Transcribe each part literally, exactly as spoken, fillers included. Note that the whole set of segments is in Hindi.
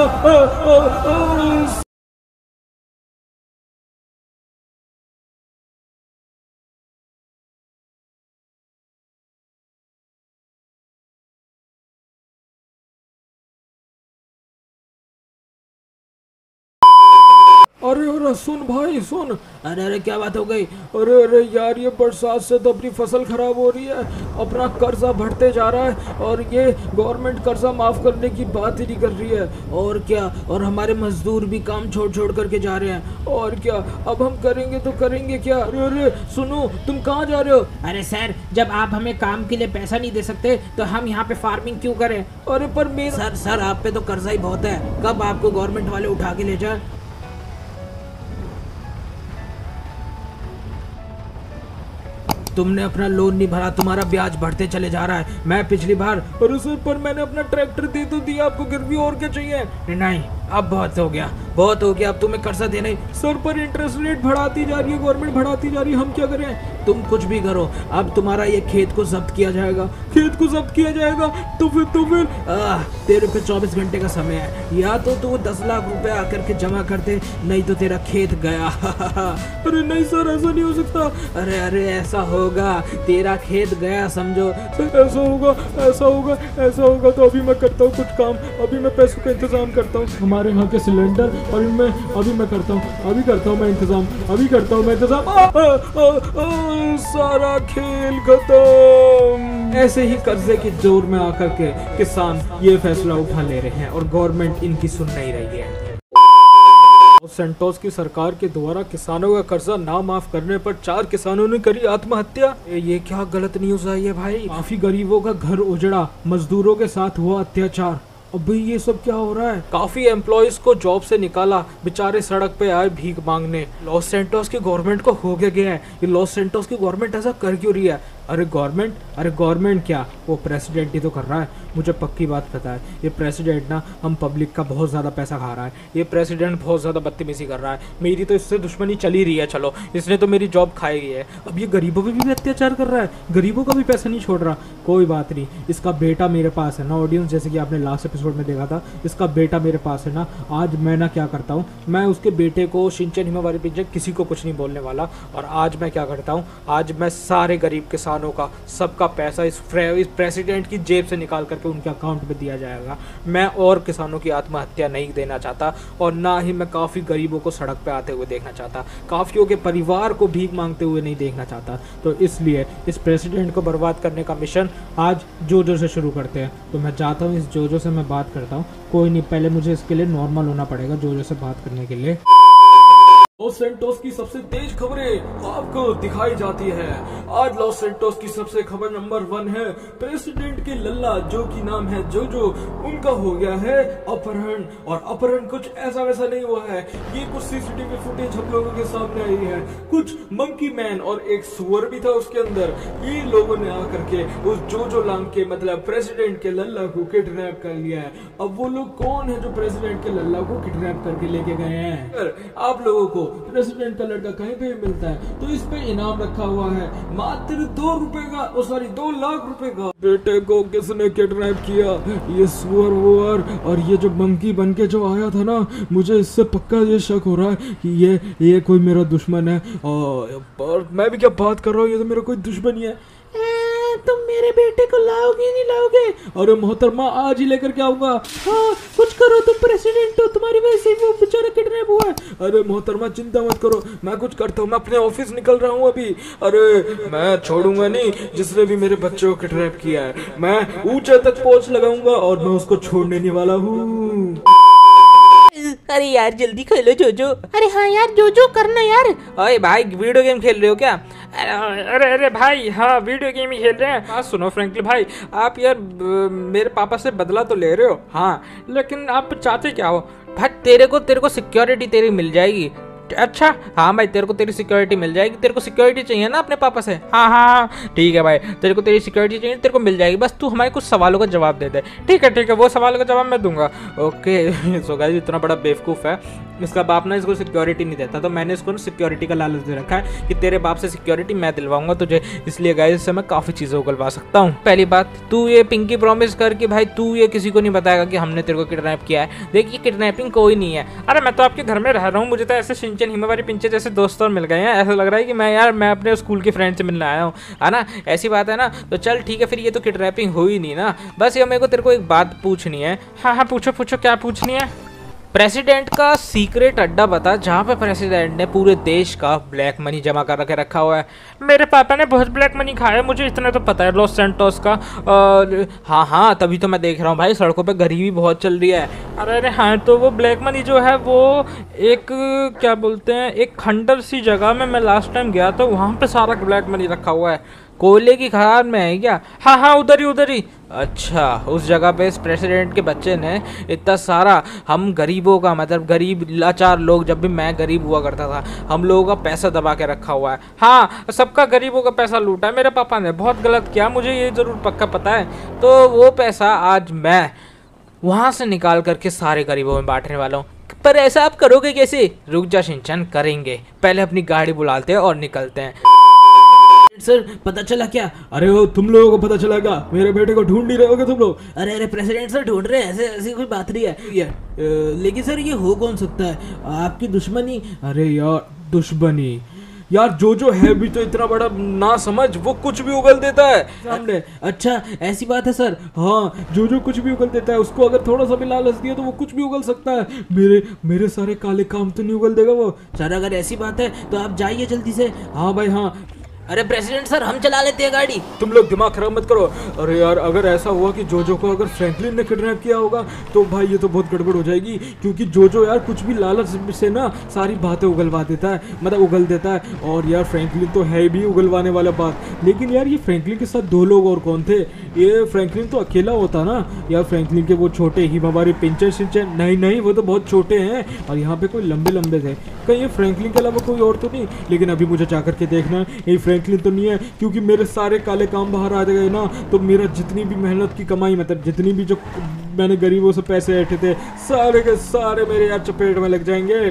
oh, oh, oh, oh. अरे अरे सुन भाई सुन, अरे अरे क्या बात हो गई? अरे अरे यार, ये बरसात से तो अपनी फसल ख़राब हो रही है, अपना कर्जा भरते जा रहा है, और ये गवर्नमेंट कर्जा माफ़ करने की बात ही नहीं कर रही है। और क्या, और हमारे मजदूर भी काम छोड़ छोड़ करके जा रहे हैं। और क्या, अब हम करेंगे तो करेंगे क्या? अरे अरे सुनो, तुम कहाँ जा रहे हो? अरे सर, जब आप हमें काम के लिए पैसा नहीं दे सकते तो हम यहाँ पे फार्मिंग क्यों करें? अरे पर मेरा सर सर आप पे तो कर्जा ही बहुत है, कब आपको गवर्नमेंट वाले उठा के ले जाए? तुमने अपना लोन नहीं भरा, तुम्हारा ब्याज बढ़ते चले जा रहा है। मैं पिछली बार और उस पर मैंने अपना ट्रैक्टर दे तो दिया आपको, गिरवी और क्या चाहिए? नहीं, अब बहुत हो गया, बहुत हो गया, अब तुम्हें कर्जा देना ही। सर पर इंटरेस्ट रेट बढ़ाती जा रही है, गवर्नमेंट बढ़ाती जा रही है, हम क्या करें? तुम कुछ भी करो, अब तुम्हारा ये खेत को जब्त किया जाएगा, खेत को जब्त किया जाएगा। तो फिर तो फिर आ, तेरे पे चौबीस घंटे का समय है, या तो तू दस लाख रुपए आकर के जमा कर दे, नहीं तो तेरा खेत गया। अरे नहीं सर, ऐसा नहीं हो सकता। अरे अरे ऐसा होगा, तेरा खेत गया समझो। सर ऐसा होगा, ऐसा होगा, ऐसा होगा तो अभी मैं करता हूँ कुछ काम, अभी मैं पैसों का इंतजाम करता हूँ। हमारे यहाँ के सिलेंडर अभी मैं अभी मैं करता हूँ, अभी करता हूँ मैं इंतजाम, अभी करता हूँ मैं इंतजाम। सारा खेल खत्म। ऐसे ही कर्जे के जोर में आकर के किसान ये फैसला उठा ले रहे हैं और गवर्नमेंट इनकी सुन नहीं रही है। लॉस सैंटोस की सरकार के द्वारा किसानों का कर्जा ना माफ करने पर चार किसानों ने करी आत्महत्या। ये क्या गलत न्यूज आई है भाई। काफी गरीबों का घर उजड़ा, मजदूरों के साथ हुआ अत्याचार। अबे ये सब क्या हो रहा है? काफी एम्प्लॉयज को जॉब से निकाला, बेचारे सड़क पे आए भीख मांगने। लॉस सैंटोस की गवर्नमेंट को हो गया गया है, ये लॉस सैंटोस की गवर्नमेंट ऐसा कर क्यों रही है? अरे गवर्नमेंट, अरे गवर्नमेंट क्या, वो प्रेसिडेंट ही तो कर रहा है। मुझे पक्की बात पता है, ये प्रेसिडेंट ना हम पब्लिक का बहुत ज़्यादा पैसा खा रहा है, ये प्रेसिडेंट बहुत ज़्यादा बदतमीजी कर रहा है। मेरी तो इससे दुश्मनी चली रही है, चलो इसने तो मेरी जॉब खाई गई है। अब ये गरीबों पर भी, भी अत्याचार कर रहा है, गरीबों का भी पैसा नहीं छोड़ रहा। कोई बात नहीं, इसका बेटा मेरे पास है ना ऑडियंस, जैसे कि आपने लास्ट एपिसोड में देखा था, इसका बेटा मेरे पास है ना। आज मैं ना क्या करता हूँ, मैं उसके बेटे को शिनचैन हिमावारी पिंजर किसी को कुछ नहीं बोलने वाला। और आज मैं क्या करता हूँ, आज मैं सारे गरीब किसान का सबका पैसा इस, इस प्रेसिडेंट की जेब से निकाल करके उनके अकाउंट में दिया जाएगा। मैं और किसानों की आत्महत्या नहीं देना चाहता, और ना ही मैं काफ़ी गरीबों को सड़क पे आते हुए देखना चाहता, काफियों के परिवार को भीख मांगते हुए नहीं देखना चाहता। तो इसलिए इस प्रेसिडेंट को बर्बाद करने का मिशन आज जोजो से शुरू करते हैं। तो मैं जाता हूँ, इस जोजो से मैं बात करता हूँ। कोई नहीं, पहले मुझे इसके लिए नॉर्मल होना पड़ेगा जोजो से बात करने के लिए। लॉस सैंटोस की सबसे तेज खबरें आपको दिखाई जाती है। आज लॉस सैंटोस की सबसे खबर नंबर वन है, प्रेसिडेंट के लल्ला जो की नाम है जोजो, उनका हो गया है अपहरण। और अपहरण कुछ ऐसा वैसा नहीं हुआ है, ये कुछ सीसीटीवी फुटेज हम लोगों के सामने आई है। कुछ मंकी मैन और एक सुअर भी था उसके अंदर, ये लोगों ने आकर के उस जोजो लांग के मतलब प्रेसिडेंट के लल्ला को किडनैप कर लिया है। अब वो लोग कौन है जो प्रेसिडेंट के लल्ला को किडनैप करके लेके गए हैं? आप लोगों को प्रेसिडेंट का लड़का कहीं पे मिलता है तो इस पे इनाम रखा हुआ है, मात्र दो रुपए का, ओ सॉरी दो लाख रुपए का। बेटे को किसने किडनैप किया? ये सुअर वुअर और ये जो मंकी बन के जो आया था ना, मुझे इससे पक्का ये शक हो रहा है कि ये ये कोई मेरा दुश्मन है। और मैं भी क्या बात कर रहा हूँ, ये तो मेरा कोई दुश्मन ही है। तुम मेरे बेटे को लाओगे नहीं लाओगे? अरे मोहतरमा, आज ही लेकर के आऊंगा। हाँ, कुछ करो, तुम प्रेसिडेंट हो, तुम्हारी वजह से वो बेचारा किडनैप हुआ है। अरे मोहतरमा चिंता मत करो, मैं कुछ करता हूँ, मैं अपने ऑफिस निकल रहा हूँ अभी। अरे मैं छोड़ूंगा नहीं जिसने भी मेरे बच्चे को किडनैप किया है, मैं ऊंचे तक पहुँच लगाऊंगा और मैं उसको छोड़ने नहीं वाला हूँ। अरे यार जल्दी खेलो जोजो। अरे हाँ यार जोजो करना यार। ओए भाई वीडियो गेम खेल रहे हो क्या? अरे अरे भाई हाँ वीडियो गेम ही खेल रहे हैं। बात सुनो फ्रैंकलिन भाई, आप यार मेरे पापा से बदला तो ले रहे हो हाँ, लेकिन आप चाहते क्या हो? भाई तेरे को तेरे को सिक्योरिटी तेरी मिल जाएगी। अच्छा हाँ भाई, तेरे को तेरी सिक्योरिटी मिल जाएगी, तेरे को सिक्योरिटी चाहिए ना अपने पापा से? हाँ हाँ ठीक है भाई, तेरे को तेरी सिक्योरिटी चाहिए, तेरे को मिल जाएगी, बस तू हमारे कुछ सवालों का जवाब दे दे। ठीक है ठीक है, वो सवालों का जवाब मैं दूंगा। ओके सो गाइस, इतना बड़ा बेवकूफ़ है इसका बाप ना इसको सिक्योरिटी नहीं देता, तो मैंने इसको सिक्योरिटी का लालच दे रखा है कि तेरे बाप से सिक्योरिटी मैं दिलवाऊंगा तुझे। इसलिए गाइस इससे मैं काफ़ी चीज़ों को लवा सकता हूँ। पहली बात, तू ये पिंकी प्रॉमिस कर कि भाई तू ये किसी को नहीं बताएगा कि हमने तेरे को किडनैप किया है। देखिए किडनैपिंग कोई नहीं है। अरे मैं तो आपके घर में रह रहा हूँ, मुझे तो ऐसे शिनचैन हिमावारी पिंचे जैसे दोस्त और मिल गए हैं, ऐसा लग रहा है कि मैं यार मैं अपने स्कूल के फ्रेंड से मिलने आया हूँ, है ना, ऐसी बात है ना। तो चल ठीक है, फिर ये तो किडनैपिंग हुई नहीं ना। बस ये मेरे को तेरे को एक बात पूछनी है। हाँ हाँ पूछो पूछो, क्या पूछनी है? प्रेसिडेंट का सीक्रेट अड्डा बता जहाँ पे प्रेसिडेंट ने पूरे देश का ब्लैक मनी जमा कर रखे रखा हुआ है। मेरे पापा ने बहुत ब्लैक मनी खाया है, मुझे इतना तो पता है लॉस सैंटोस का। और हाँ हाँ तभी तो मैं देख रहा हूँ भाई सड़कों पे गरीबी बहुत चल रही है। अरे अरे हाँ, तो वो ब्लैक मनी जो है वो एक क्या बोलते हैं, एक खंडर सी जगह में मैं लास्ट टाइम गया तो वहाँ पर सारा ब्लैक मनी रखा हुआ है। कोयले की खान में है क्या? हाँ हाँ उधर ही उधर ही। अच्छा, उस जगह पे इस प्रेसिडेंट के बच्चे ने इतना सारा, हम गरीबों का मतलब गरीब लाचार लोग, जब भी मैं गरीब हुआ करता था, हम लोगों का पैसा दबा के रखा हुआ है। हाँ, सबका गरीबों का पैसा लूटा है मेरे पापा ने, बहुत गलत किया, मुझे ये ज़रूर पक्का पता है। तो वो पैसा आज मैं वहाँ से निकाल करके सारे गरीबों में बांटने वाला हूँ। पर ऐसा आप करोगे कैसे? रुक जा शिनचैन, करेंगे। पहले अपनी गाड़ी बुलाते हैं और निकलते हैं। सर पता चला क्या? अरे वो तुम लोगों को पता चला क्या? मेरे बेटे को ढूंढ नहीं रहे होगे तुम लोग। अरे अरे प्रेसिडेंट सर ढूंढ रहे हैं, ऐसे ऐसी कोई बात नहीं है यार। लेकिन सर ये हो कौन सकता है? आपकी दुश्मनी? अरे यार दुश्मनी यार, जो जो है भी तो इतना बड़ा ना समझ, वो कुछ भी उगल देता है सामने। अच्छा ऐसी बात है सर? हाँ, जो जो कुछ भी उगल देता है, उसको अगर थोड़ा सा भी लालच दिया तो वो कुछ भी उगल सकता है। मेरे मेरे सारे काले काम तो नहीं उगल देगा वो। सर अगर ऐसी बात है तो आप जाइए जल्दी से। हाँ भाई हाँ। अरे प्रेसिडेंट सर हम चला लेते हैं गाड़ी, तुम लोग दिमाग खराब मत करो। अरे यार अगर ऐसा हुआ कि जोजो को अगर फ्रैंकलिन ने किडनैप किया होगा तो भाई ये तो बहुत गड़बड़ हो जाएगी, क्योंकि जोजो यार कुछ भी लालच से ना सारी बातें उगलवा देता है, मतलब उगल देता है। और यार फ्रैंकलिन तो है भी उगलवाने वाला बात। लेकिन यार ये फ्रैंकलिन के साथ दो लोग और कौन थे? ये फ्रैंकलिन तो अकेला होता ना यार। फ्रैंकलिन के वो छोटे ही हमारे पिंचर शिनचैन, नहीं नहीं वो तो बहुत छोटे हैं, और यहाँ पे कोई लंबे लंबे थे। कहीं ये फ्रैंकलिन के अलावा कोई और तो नहीं? लेकिन अभी मुझे जा करके देखना है फ्रैंकलिन तो नहीं है, क्योंकि मेरे सारे काले काम बाहर आ गए ना, तो मेरा जितनी भी मेहनत की कमाई, मतलब जितनी भी जो मैंने गरीबों से पैसे ऐठे थे, सारे के सारे मेरे यार चपेट में लग जाएंगे।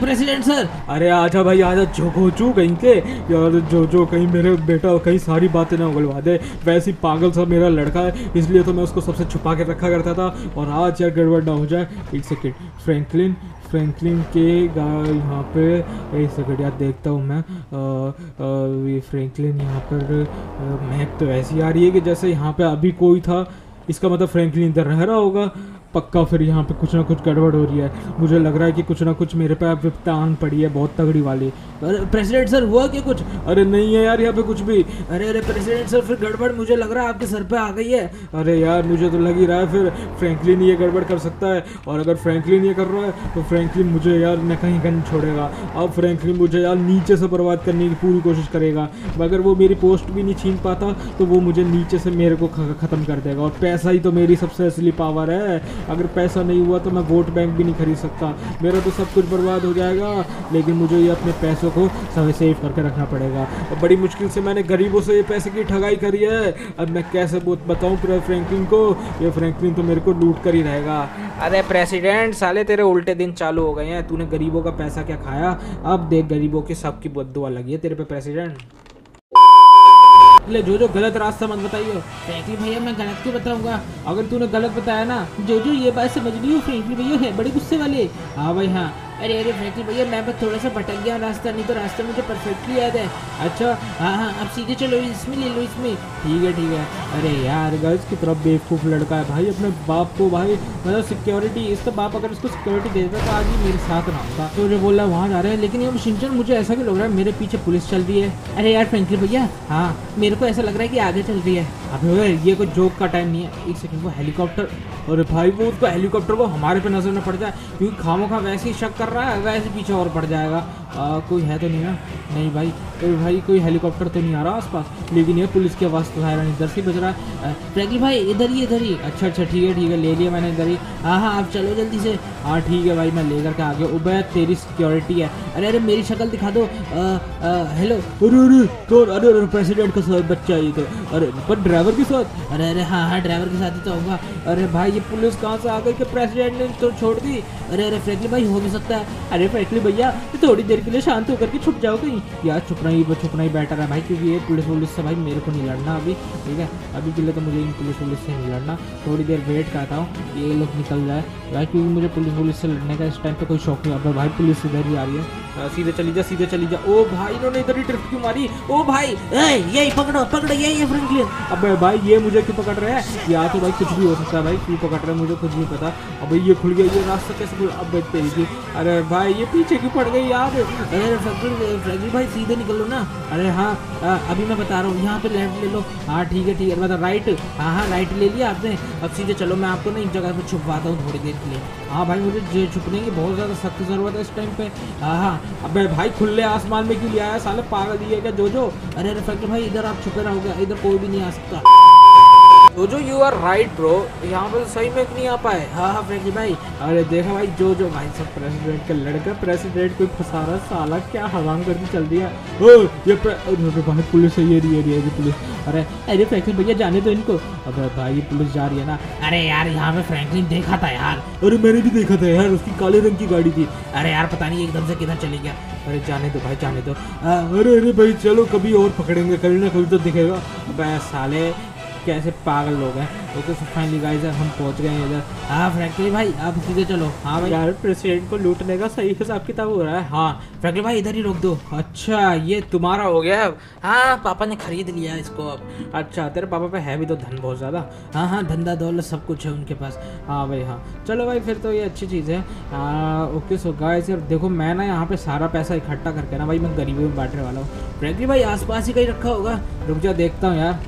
President sir. अरे आजा भाई आजा, जोगोचू कहीं के यार, जो जो कहीं मेरे बेटा कहीं सारी बातें ना उगलवा दे। वैसे ही पागल सा मेरा लड़का है, इसलिए तो मैं उसको सबसे छुपा के रखा करता था, और आज यार गड़बड़ ना हो जाए। एक सेकेंड, फ्रैंकलिन फ्रैंकलिन के यहाँ पे, एक सेकेंड यार देखता हूँ मैं। आ, आ, ये फ्रैंकलिन यहाँ पर महक तो ऐसी आ रही है कि जैसे यहाँ पर अभी कोई था, इसका मतलब फ्रैंकलिन इधर रह रहा होगा पक्का। फिर यहाँ पे कुछ ना कुछ गड़बड़ हो रही है, मुझे लग रहा है कि कुछ ना कुछ मेरे पे विपत्ति आन पड़ी है बहुत तगड़ी वाली। अरे प्रेसिडेंट सर हुआ क्या कुछ? अरे नहीं है यार यहाँ पे कुछ भी। अरे अरे प्रेसिडेंट सर फिर गड़बड़ मुझे लग रहा है आपके सर पे आ गई है। अरे यार मुझे तो लग ही रहा है फिर फ्रैंकलिन ये गड़बड़ कर सकता है, और अगर फ्रैंकलिन ये कर रहा है तो फ्रैंकलिन मुझे यार न कहीं कहीं छोड़ेगा। अब फ्रैंकलिन मुझे यार नीचे से बर्बाद करने की पूरी कोशिश करेगा, अगर वो मेरी पोस्ट भी नहीं छीन पाता तो वो मुझे नीचे से मेरे को ख़त्म कर देगा, और पैसा ही तो मेरी सबसे असली पावर है। अगर पैसा नहीं हुआ तो मैं वोट बैंक भी नहीं खरीद सकता, मेरा तो सब कुछ बर्बाद हो जाएगा। लेकिन मुझे ये अपने पैसों को समय सेव करके रखना पड़ेगा। और बड़ी मुश्किल से मैंने गरीबों से ये पैसे की ठगाई करी है। अब मैं कैसे बताऊँ फ्रैंकलिन को, ये फ्रैंकलिन तो मेरे को लूट कर ही रहेगा। अरे प्रेसिडेंट साले तेरे उल्टे दिन चालू हो गए हैं, तूने गरीबों का पैसा क्या खाया? अब देख गरीबों के सबकी बददुआ लगी है तेरे पे प्रेसिडेंट। ले जोजो गलत रास्ता मत बताइए। फ्रैंकलिन भैया मैं गलत क्यों बताऊंगा? अगर तूने गलत बताया ना जोजो, ये बात समझ रही हो फ्रैंकलिन भैया है बड़े गुस्से वाले। हाँ भाई हाँ। अरे अरे फ्रैंकलिन भैया मैं बस थोड़ा सा भटक गया रास्ता, नहीं तो रास्ता मुझे परफेक्टली याद है। अच्छा हाँ हाँ अब सीधे चलो, इसमें ले लो इसमें। ठीक है ठीक है। अरे यार गर्ल्स की तरफ बेवकूफ़ लड़का है भाई, अपने बाप को भाई मतलब सिक्योरिटी, इसका बाप अगर उसको सिक्योरिटी दे देता तो आज ही मेरे साथ ना होता। तो मुझे बोला वहाँ जा रहे हैं, लेकिन ये शिनचैन मुझे ऐसा भी लग रहा है मेरे पीछे पुलिस चल रही है। अरे यार फ्रैंकलिन भैया हाँ मेरे को ऐसा लग रहा है कि आगे चल रही है। अभी ये कोई जोक का टाइम नहीं है। एक सेकंड को हेलीकॉप्टर, और भाई वो उसको हेलीकॉप्टर को हमारे पे नजर न पड़ जाए, क्योंकि खामोखा वैसे ही शक कर रहा है, वैसे पीछे और पड़ जाएगा। आ, कोई है तो नहीं ना? नहीं भाई। तो भाई कोई हेलीकॉप्टर तो नहीं आ रहा आसपास, लेकिन ये पुलिस की आवाज़ तो है इधर से बज रहा है। फ्रैंकलिन भाई इधर ही इधर ही। अच्छा अच्छा ठीक है ठीक है ले लिया मैंने इधर ही। हाँ हाँ आप चलो जल्दी से। हाँ ठीक है भाई मैं लेकर के आगे। उबे तेरी सिक्योरिटी है। अरे अरे मेरी शक्ल दिखा दो। हेलो अरे अरे कौन? अरे अरे प्रेसिडेंट का साथ बच्चा ये तो। अरे पर ड्राइवर के साथ? अरे अरे हाँ हाँ ड्राइवर के साथ ही तो होगा। अरे भाई ये पुलिस कहाँ से आ गई कि प्रेसिडेंट ने तो छोड़ दी? अरे अरे फ्रैंकलिन भाई हो भी सकता है। अरे फ्रैंकलिन भैया थोड़ी देर के लिए शांत होकर के छुप जाओ कहीं। यार छुपना ही छुपना ही बेटर है भाई, क्योंकि ये पुलिस वुलिस से भाई मेरे को नहीं लड़ना अभी। ठीक है अभी के लिए तो मुझे इन पुलिस वुलिस से नहीं लड़ना, थोड़ी देर वेट करता हूँ ये लोग निकल जाए भाई, क्योंकि मुझे पुलिस वुलिस से लड़ने का इस टाइम पे कोई शौक नहीं। अब भाई पुलिस इधर ही आ रही है। सीधे चली जा सीधे चली जा। ओ भाई इन्होंने इधर ही ट्रिप क्यों मारी? ओ भाई यही पकड़ो पकड़ो यही फ्रैंकलिन। अब भाई ये मुझे क्यों पकड़ रहे हैं? या तो भाई कुछ भी हो सकता है भाई, क्यों पकड़ रहे हैं मुझे कुछ नहीं पता। अब ये खुल गया ये रास्ता कैसे खुल? अब तेरी अरे भाई ये पीछे क्यों पड़ गई यार? अरे फ्रैंकलिन भाई सीधे निकल लो ना। अरे हाँ अभी मैं बता रहा हूँ, यहाँ पे लेफ्ट ले लो। हाँ ठीक है ठीक है मतलब राइट। हाँ हाँ राइट ले लिया आपने। अब सीधे चलो मैं आपको ना एक जगह पर छुपवाता हूँ थोड़ी देर के लिए। हाँ भाई मुझे छुपने की बहुत ज़्यादा सख्त ज़रूरत है इस टाइम पे। हाँ हाँ अब भाई खुले आसमान में क्यों ले आया साले, पागल दिए क्या जो जो? अरे अरे फ्रैंकलिन भाई इधर आप छुपे रहोगे, इधर कोई भी नहीं आ सकता। जो जो यू आर राइट ब्रो, यहाँ पर सही में नहीं आ पाए। हाँ हाँ फ्रैंकलिन भाई। अरे देखा भाई जो जो भाई सब प्रेसिडेंट का लड़का, प्रेसिडेंट कोई फंसा रहा साला, क्या हराम करके चल दिया। ओ ये भाई पुलिस है, ये रही है, ये रही पुलिस। अरे अरे फ्रैंकलिन भैया जाने दो इनको। अब भाई ये पुलिस जा रही है ना। अरे यार यहाँ पे फ्रैंकलिन देखा था यार। अरे मैंने भी देखा था यार, उसकी काले रंग की गाड़ी थी। अरे यार पता नहीं एकदम से किधर चली गया। अरे जाने दो भाई जाने दो। अरे अरे भाई चलो कभी और पकड़ेंगे, कभी ना कभी तो दिखेगा। भाई साले कैसे पागल लोग हैं। ओके सो फाइनली गाइस हम पहुंच गए हैं इधर। हाँ फ्रैंकलिन भाई आप सीधे चलो। हाँ भाई यार प्रेसिडेंट को लूटने का सही हिसाब किताब हो रहा है। हाँ फ्रैंकलिन भाई इधर ही रोक दो। अच्छा ये तुम्हारा हो गया अब? हाँ पापा ने खरीद लिया इसको अब। अच्छा तेरे पापा पे है भी तो धन बहुत ज़्यादा। हाँ हाँ धंधा दौलत सब कुछ है उनके पास। हाँ भाई हाँ चलो भाई फिर तो ये अच्छी चीज़ है। ओके सो गाइस यार देखो मैं ना यहाँ पर सारा पैसा इकट्ठा करके ना भाई मैं गरीबों में बांटने वाला हूँ। फ्रैंकलिन भाई आसपास ही कहीं रखा होगा, रुक जा देखता हूँ यार।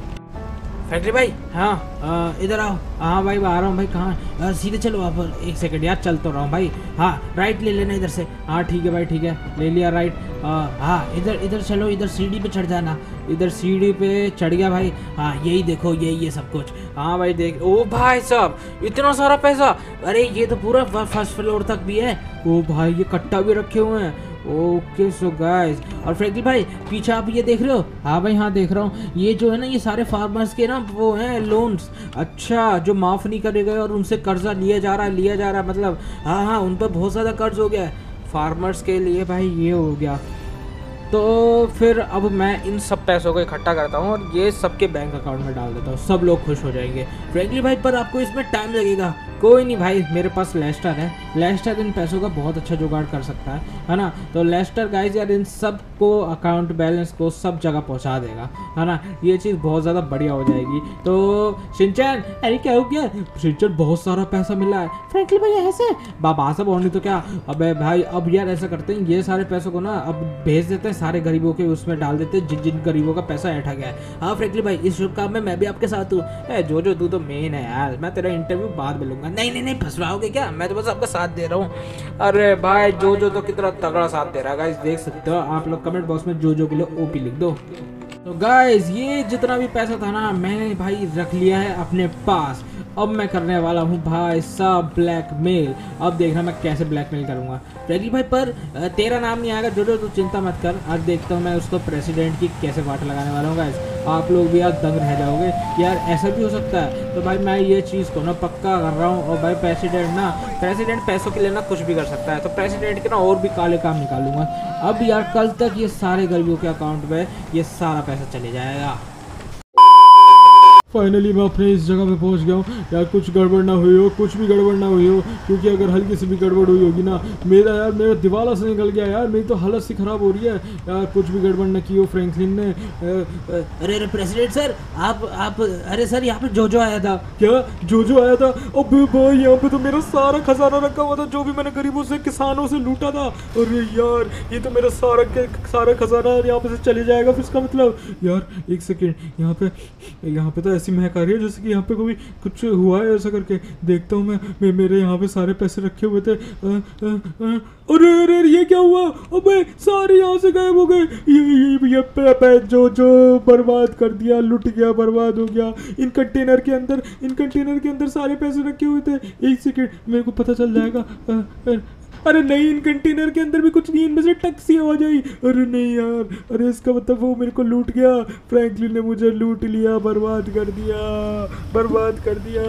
फ्रैंकलिन भाई हाँ इधर आओ। हाँ भाई आ रहा हूँ भाई, कहाँ? सीधे चलो आप। एक सेकंड यार चल तो रहा हूँ भाई। हाँ राइट ले लेना इधर से। हाँ ठीक है भाई ठीक है ले लिया राइट। हाँ इधर इधर चलो, इधर सीढ़ी पे चढ़ जाना। इधर सीढ़ी पे चढ़ गया भाई। हाँ यही देखो यही ये सब कुछ। हाँ भाई देख। ओ भाई साहब इतना सारा पैसा। अरे ये तो पूरा फर्स्ट फ्लोर तक भी है। ओ भाई ये कट्टा भी रखे हुए हैं। Okay so guys. और फ्रैंकलिन भाई पीछे आप ये देख रहे हो? हाँ भाई हाँ देख रहा हूँ। ये जो है ना ये सारे फार्मर्स के ना वो हैं लोन्स, अच्छा जो माफ़ नहीं करे गए और उनसे कर्जा लिया जा रहा है लिया जा रहा है मतलब। हाँ हाँ उन पर बहुत ज़्यादा कर्ज हो गया है फार्मर्स के लिए भाई, ये हो गया। तो फिर अब मैं इन सब पैसों को इकट्ठा करता हूँ और ये सबके बैंक अकाउंट में डाल देता हूँ, सब लोग खुश हो जाएंगे। फ्रैंकलिन भाई पर आपको इसमें टाइम लगेगा। कोई नहीं भाई मेरे पास लेस्टर है, लेस्टर इन पैसों का बहुत अच्छा जुगाड़ कर सकता है है ना। तो लेस्टर गाइस यार इन सब को अकाउंट बैलेंस को सब जगह पहुंचा देगा है ना, ये चीज़ बहुत ज़्यादा बढ़िया हो जाएगी। तो शिनचैन अरे क्या हो गया शिनचैन? बहुत सारा पैसा मिला है। फ्रैंकलिन भाई ऐसे बाबा साहब और नहीं तो क्या। अबे भाई अब यार ऐसा करते हैं ये सारे पैसों को ना अब भेज देते हैं, सारे गरीबों के उसमें डाल देते हैं जिन जिन गरीबों का पैसा ऐठा गया है। हाँ फ्रैंकलिन भाई इस शुभ काम में मैं भी आपके साथ हूँ। ए जो जो तू तो मेन है यार, मैं तेरा इंटरव्यू बाद में लूँगा। नहीं नहीं नहीं फंसवाओगे क्या, मैं तो बस आपका साथ दे रहा हूँ। अरे भाई जो जो तो कितना तगड़ा साथ दे रहा है गाइस, देख सकते हो आप लोग कमेंट बॉक्स में जो जो के लिए ओपी लिख दो। तो गाइस ये जितना भी पैसा था ना मैंने भाई रख लिया है अपने पास। अब मैं करने वाला हूँ भाई साहब ब्लैकमेल। अब देखना मैं कैसे ब्लैकमेल करूँगा। रैगी भाई पर तेरा नाम नहीं आएगा जोजो, तू चिंता मत कर। आज देखता हूँ मैं उसको प्रेसिडेंट की कैसे वाट लगाने वाला हूँ गाइस। आप लोग भी यार दंग रह जाओगे यार, ऐसा भी हो सकता है। तो भाई मैं ये चीज़ को ना पक्का कर रहा हूँ। और भाई प्रेसिडेंट ना, प्रेसिडेंट पैसों के लिए ना कुछ भी कर सकता है, तो प्रेसिडेंट के ना और भी काले काम निकालूंगा। अब यार कल तक ये सारे गरीबों के अकाउंट में ये सारा पैसा चले जाएगा। फाइनली मैं अपने इस जगह पे पहुंच गया हूँ यार। कुछ गड़बड़ ना हुई हो, कुछ भी गड़बड़ ना हुई हो, क्योंकि अगर हल्की से भी गड़बड़ हुई होगी ना, मेरा यार मेरा दिवाला से निकल गया यार, मेरी तो हालत सी ख़राब हो रही है यार। कुछ भी गड़बड़ ना की हो फ्रैंकलिन ने। अरे अरे प्रेसिडेंट सर आप आप अरे सर यहाँ पे जोजो आया था। क्या जोजो आया था? अबे भाई यहाँ पे तो मेरा सारा खजाना रखा हुआ था, जो भी मैंने गरीबों से किसानों से लूटा था। अरे यार ये तो मेरा सारा सारा खजाना यहाँ पे से चले जाएगा फिर। इसका मतलब यार एक सेकेंड, यहाँ पे यहाँ पे तो ऐसी महक आ रही है जैसे कि यहाँ पे कोई कुछ हुआ है ऐसा करके। देखता हूँ मैं, मे, मेरे यहाँ पे सारे पैसे रखे हुए थे। आ, आ, आ, अरे अरे ये क्या हुआ? अबे सारे यहाँ से गायब हो गए। ये ये, ये पे, पे, जो जो बर्बाद कर दिया, लुट गया, बर्बाद हो गया। इन कंटेनर के अंदर इन कंटेनर के अंदर सारे पैसे रखे हुए थे। एक सेकेंड मेरे को पता चल जाएगा। आ, आ, अरे नहीं, इन कंटेनर के अंदर भी कुछ नहीं, इनमें से टक सी आवाज आई। अरे नहीं यार, अरे इसका मतलब वो मेरे को लूट गया। फ्रैंकलिन ने मुझे लूट लिया, बर्बाद कर दिया, बर्बाद कर दिया।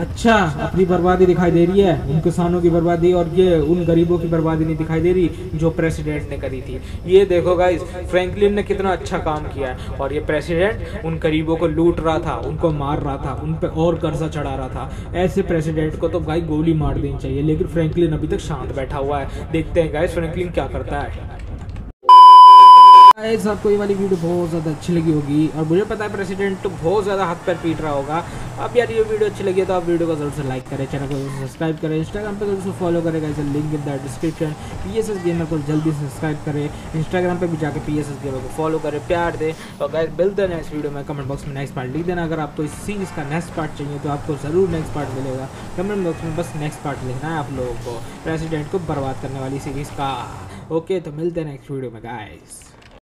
अच्छा, अपनी बर्बादी दिखाई दे रही है, उन किसानों की बर्बादी, और ये उन गरीबों की बर्बादी नहीं दिखाई दे रही जो प्रेसिडेंट ने करी थी। ये देखो गाइस, फ्रैंकलिन ने कितना अच्छा काम किया है। और ये प्रेसिडेंट उन गरीबों को लूट रहा था, उनको मार रहा था, उन पर और कर्जा चढ़ा रहा था। ऐसे प्रेसिडेंट को तो भाई गोली मार देनी चाहिए, लेकिन फ्रैंकलिन अभी तक शांत बैठा हुआ है। देखते हैं गाइस फ्रैंकलिन क्या करता है। गाइस आपको ये वाली वीडियो बहुत ज़्यादा अच्छी लगी होगी, और मुझे पता है प्रेसिडेंट तो बहुत ज़्यादा हाथ पैर पीट रहा होगा। अब यार ये वीडियो अच्छी लगी है तो आप वीडियो को जरूर से लाइक करें, चैनल को जरूर सब्सक्राइब करें, इंस्टाग्राम पर जरूर से फॉलो करें guys, link in the description. PSS gamer को जल्दी सब्सक्राइब करें, इंस्टाग्राम पर भी जाकर पीएसएस गेमर को फॉलो करें, प्यार दें। और गाइस मिलते हैं नेक्स्ट वीडियो में। कमेंट बॉक्स में नेक्स्ट पार्ट लिख देना। अगर आपको इस सीरीज़ का नेक्स्ट पार्ट चाहिए तो आपको ज़रूर नेक्स्ट पार्ट मिलेगा। कमेंट बॉक्स में बस नेक्स्ट पार्ट लिखना है आप लोगों को, प्रेसिडेंट को बर्बाद करने वाली सीरीज़ का। ओके, तो मिलते हैं नेक्स्ट वीडियो में गाइस।